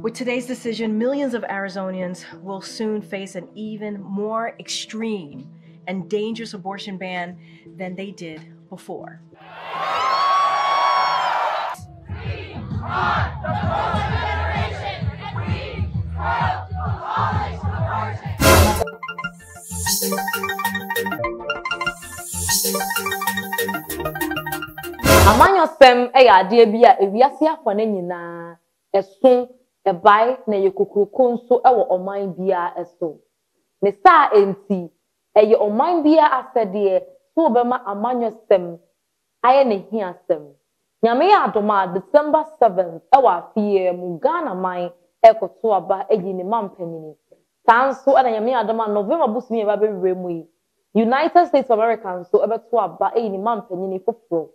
With today's decision, millions of Arizonians will soon face an even more extreme and dangerous abortion ban than they did before. We are the pro-liberation, and we will abolish abortion. Amanya spem eya de bia ewiase afone nyina esun by na yekukurukun so ewo oman bia eso ne sa enti eye oman bia afede so be ma amanyo sem aye ne hia sem nyame ya adoma December 7th ewo afie mu Ghana man ekoto aba eyi ne mampanini tanso ana nyame ya adoma November busumi eba bewre mu United States of America so ebeto aba eyi ne mampanini foforo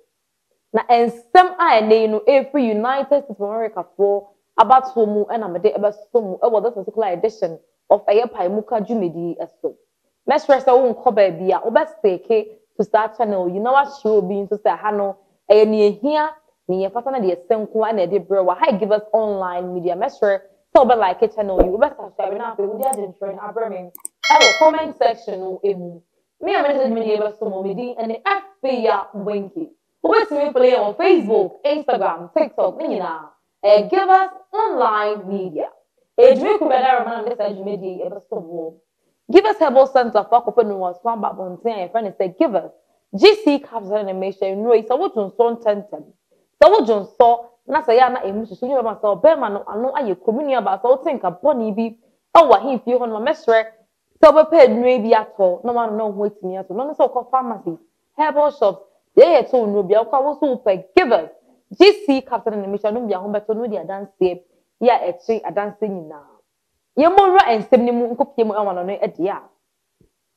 na ensem aye ne no every United States of America for about somu and amade about somu over this particular edition of a Paimuka Jumidi Esso. Mess rest our own cobber beer, obestake to start channel. You know what she will be into Sahano, a near here, near Fatana de Senku and a debra, why give us online media measure, so but like a channel. You best have to have been for an upbringing. Our comment section, me, I mentioned me about somu midi and the FBA winky. Who is me play on Facebook, Instagram, TikTok, Nina. Give us online media. Give us Herbal Center for Copenhagen was one by one thing. And friend said, give us GC Caps animation. No, it's a what Johnson Tenton. So what Johnson saw Nasayana and Mr. Sugar myself, Berman, and no, I communion about something upon Eby. Oh, what he feel on my mestre. So prepared maybe at all. No one knows what's near to none so called pharmacies, herbal shops. They are told no be our super givers. GC Captain Animation no be a home better no dia dance tape. Yeah, a tree a dancing now. Yamora and Semnimu Kopimo Amano at the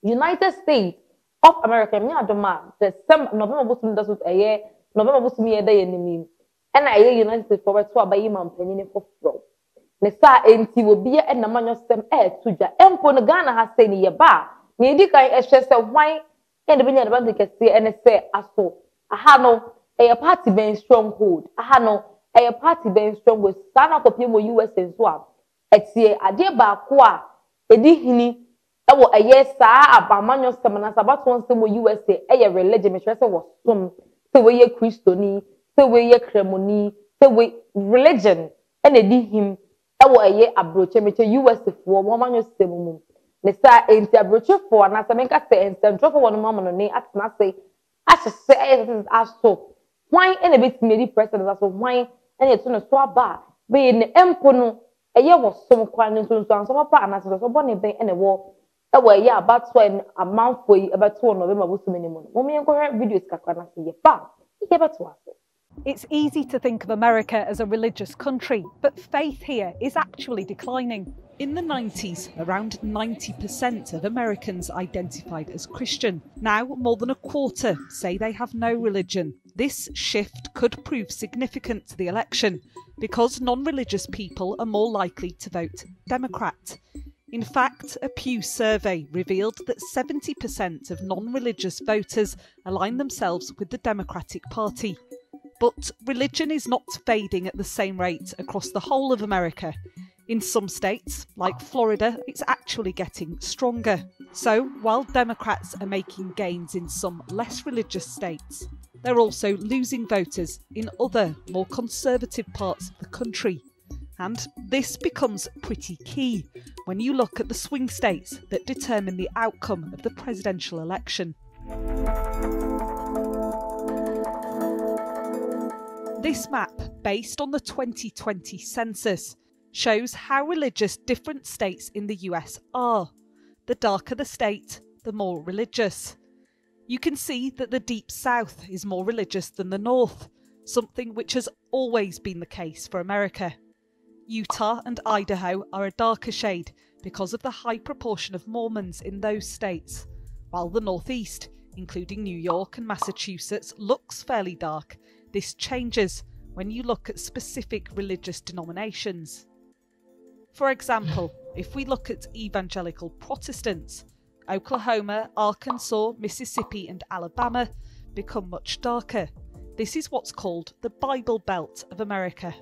United States of America, me adoma, the same November Busum does with a year, November Busumi a day enemy. And I United States forward to a bay man penny for fraud. Nessa empty will be a man stem air to the Empo Nagana has said ye bar. Near the kind of chest of wine and the vineyard of the Cassia and a say as so. Ahano. A party being stronghold. Aha no, a party being strong with stand up of US and swap. Etie ade ba kwa edihini ewo eye saa abamanyo semanasa about one same USA eye religion metress was some say we ye Christoni, say we ye Cremoni, say we religion and edihim ewo eye abroche metre USA for womanyo semum. Nessa enti abroche for anasa menka se entro for one mama no ne at na say as to say as so why any bit made president as why and it's on a swab bar being the empono a year was some crying into some papa and as a bonnie bay and a war away yeah about when a month for you about 2 November was too many months. Women current videos can see your bar. It's easy to think of America as a religious country, but faith here is actually declining. In the 90s, around 90% of Americans identified as Christian. Now, more than a quarter say they have no religion. This shift could prove significant to the election because non-religious people are more likely to vote Democrat. In fact, a Pew survey revealed that 70% of non-religious voters align themselves with the Democratic Party. But religion is not fading at the same rate across the whole of America. In some states, like Florida, it's actually getting stronger. So while Democrats are making gains in some less religious states, they're also losing voters in other, more conservative parts of the country. And this becomes pretty key when you look at the swing states that determine the outcome of the presidential election. This map, based on the 2020 census, shows how religious different states in the US are. The darker the state, the more religious. You can see that the Deep South is more religious than the North, something which has always been the case for America. Utah and Idaho are a darker shade because of the high proportion of Mormons in those states, while the Northeast, including New York and Massachusetts, looks fairly dark. This changes when you look at specific religious denominations. For example, if we look at evangelical Protestants, Oklahoma, Arkansas, Mississippi and Alabama become much darker. This is what's called the Bible Belt of America.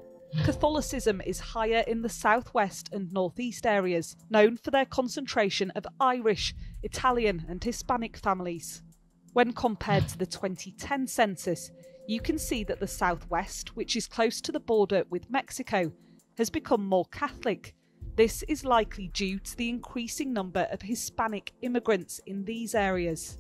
Catholicism is higher in the southwest and northeast areas, known for their concentration of Irish, Italian and Hispanic families. When compared to the 2010 census, you can see that the southwest, which is close to the border with Mexico, has become more Catholic. This is likely due to the increasing number of Hispanic immigrants in these areas.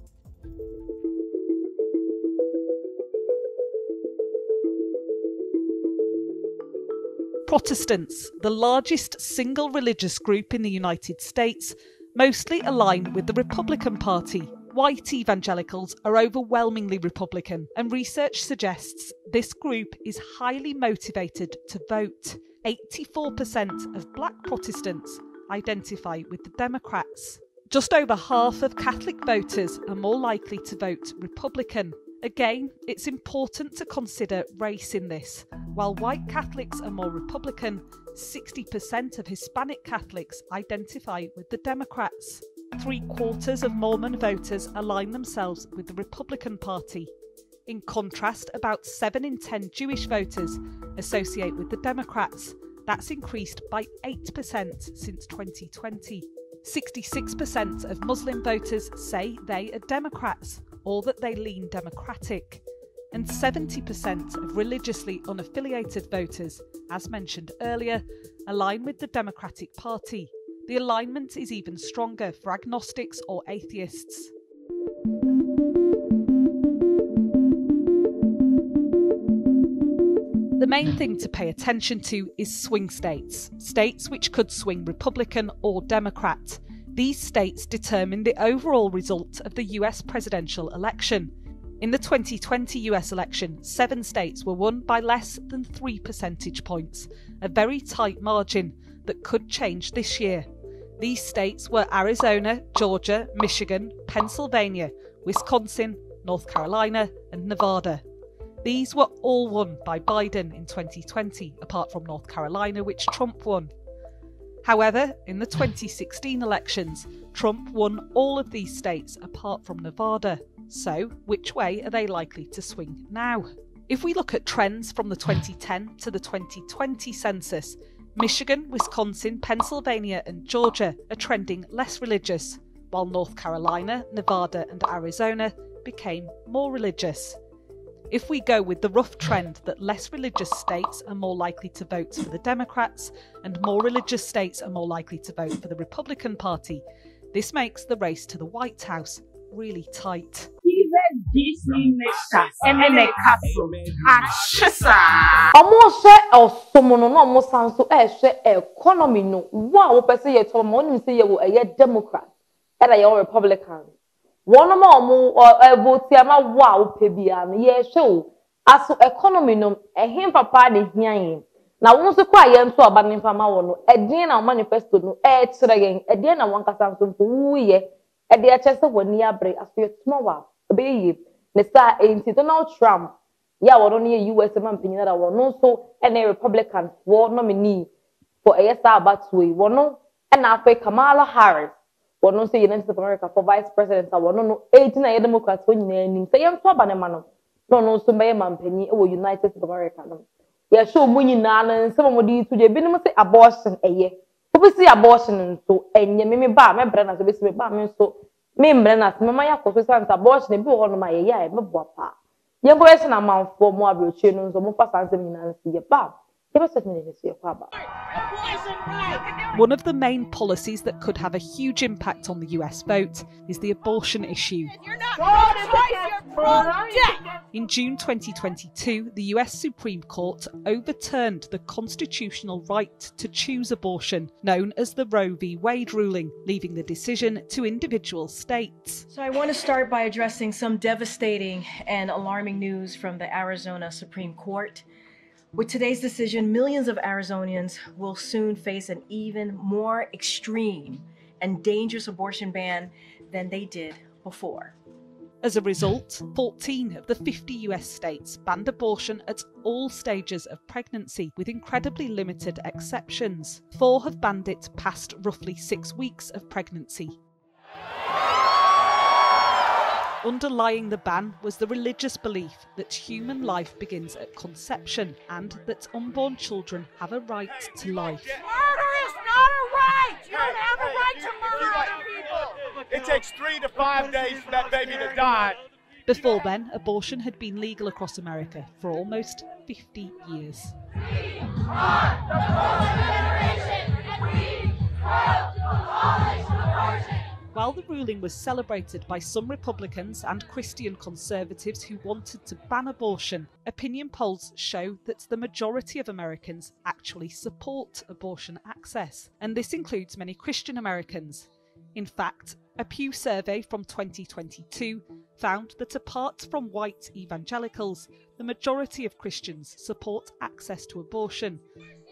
Protestants, the largest single religious group in the United States, mostly align with the Republican Party. White evangelicals are overwhelmingly Republican, and research suggests this group is highly motivated to vote. 84% of black Protestants identify with the Democrats. Just over half of Catholic voters are more likely to vote Republican. Again, it's important to consider race in this. While white Catholics are more Republican, 60% of Hispanic Catholics identify with the Democrats. 3/4 of Mormon voters align themselves with the Republican Party. In contrast, about 7 in 10 Jewish voters associate with the Democrats. That's increased by 8% since 2020. 66% of Muslim voters say they are Democrats or that they lean Democratic. And 70% of religiously unaffiliated voters, as mentioned earlier, align with the Democratic Party. The alignment is even stronger for agnostics or atheists. The main thing to pay attention to is swing states, states which could swing Republican or Democrat. These states determine the overall result of the US presidential election. In the 2020 US election, 7 states were won by less than 3 percentage points, a very tight margin that could change this year. These states were Arizona, Georgia, Michigan, Pennsylvania, Wisconsin, North Carolina, and Nevada. These were all won by Biden in 2020, apart from North Carolina, which Trump won. However, in the 2016 elections, Trump won all of these states apart from Nevada. So, which way are they likely to swing now? If we look at trends from the 2010 to the 2020 census, Michigan, Wisconsin, Pennsylvania and Georgia are trending less religious, while North Carolina, Nevada and Arizona became more religious. If we go with the rough trend that less religious states are more likely to vote for the Democrats and more religious states are more likely to vote for the Republican Party, this makes the race to the White House really tight. One more or vote Tiama wow pebian, yes, so as to economy no a him papa de him. Now, once a cry and so abandon Pamawano, a dinner manifesto no air to again, a dinner one casamson to ye, a dear chest of one near break as your small baby, Mr. Ain't Donald Trump. Ya were only a US man pinna that one also and a Republican war nominee for a SR Batsway, one no, and after Kamala Harris. One no say United States of America for vice president. I want no 18 Democrats win name. Say I'm so banana. No, so my man penny or United States of America. Yeah, show money nan and some of these today. Been must say abortion a year. Obviously, abortion and so and ye me bar, my brother, so basically bar me so me brennas, Mamma Cosans abortion and be on my yay, my papa. Young question amount for more of your children, so more passants and see a bar. One of the main policies that could have a huge impact on the US vote is the abortion issue. In June 2022, the US Supreme Court overturned the constitutional right to choose abortion, known as the Roe v. Wade ruling, leaving the decision to individual states. So I want to start by addressing some devastating and alarming news from the Arizona Supreme Court. With today's decision, millions of Arizonians will soon face an even more extreme and dangerous abortion ban than they did before. As a result, 14 of the 50 US states banned abortion at all stages of pregnancy, with incredibly limited exceptions. 4 have banned it past roughly 6 weeks of pregnancy. Underlying the ban was the religious belief that human life begins at conception and that unborn children have a right to life. Murder is not a right! You don't have a right to murder other people! It takes 3 to 5 days for that baby to die. Before then, abortion had been legal across America for almost 50 years. We are the pro-generation and we will abolish abortion. While the ruling was celebrated by some Republicans and Christian conservatives who wanted to ban abortion, opinion polls show that the majority of Americans actually support abortion access, and this includes many Christian Americans. In fact, a Pew survey from 2022 found that apart from white evangelicals, the majority of Christians support access to abortion.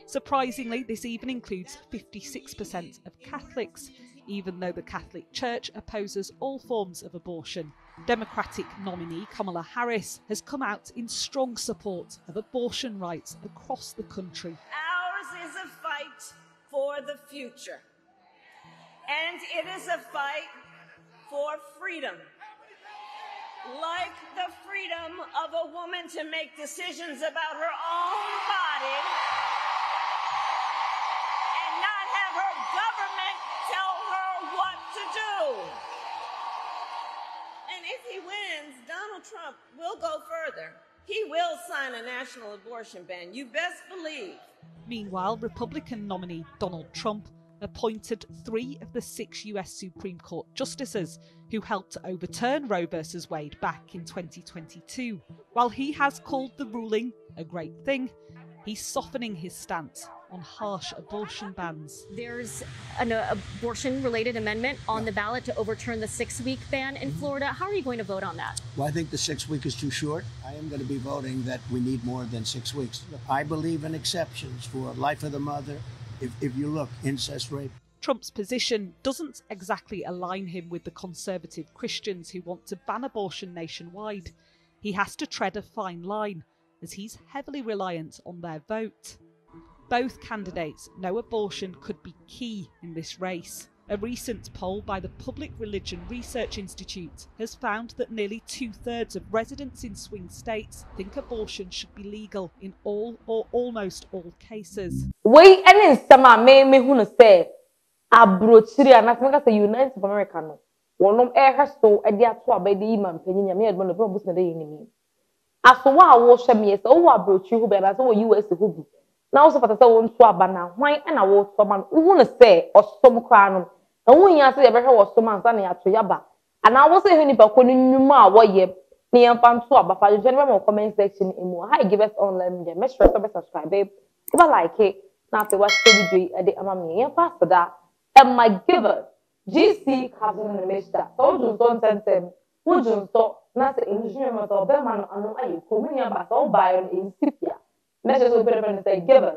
Surprisingly, this even includes 56% of Catholics, even though the Catholic Church opposes all forms of abortion. Democratic nominee Kamala Harris has come out in strong support of abortion rights across the country. Ours is a fight for the future, and it is a fight for freedom, like the freedom of a woman to make decisions about her own body and not have her government tell her what to do. And if he wins, Donald Trump will go further. He will sign a national abortion ban. You best believe. Meanwhile, Republican nominee Donald Trump appointed 3 of the 6 US Supreme Court justices who helped to overturn Roe v. Wade back in 2022. While he has called the ruling a great thing, he's softening his stance on harsh abortion bans. There's an abortion-related amendment on the ballot to overturn the 6-week ban in Florida. How are you going to vote on that? Well, I think the 6-week is too short. I am going to be voting that we need more than 6 weeks. I believe in exceptions for life of the mother. If you look, incest, rape. Trump's position doesn't exactly align him with the conservative Christians who want to ban abortion nationwide. He has to tread a fine line, as he's heavily reliant on their vote. Both candidates know abortion could be key in this race. A recent poll by the Public Religion Research Institute has found that nearly 2/3 of residents in swing states think abortion should be legal in all or almost all cases. Wait, and in summer, me who say, abrochiri, and I think that's the United of America. No, one of her so at the atwa by the imam penny, and me had one of the books in the enemy. As to what I wash them, yes, oh, abrochiri, who be, and I saw US who be. Now, so for the one swab now, why and I walk for man who won't say or some crown. And when you answer ever was so man's money at Yaba. And I was saying about calling you ma, what ye near Pam Swab, but the general comment section in more high give us online the measure of subscribe, babe. Over like it, now if it was to at the Amami and Pastor that, and my giver, GC has an investor. So just don't send them. Who just thought, not the engineer of them and I coming about all by in Sipia. Measures will put up and say, given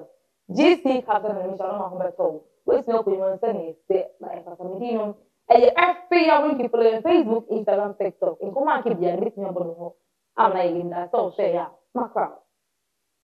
GC Captain and Michelle Humberto, with no women saying, say, like a Medino, and the FPA people in Facebook, Instagram, TikTok, in Kumaki, and this number. I'm like, that's all, share, my crowd.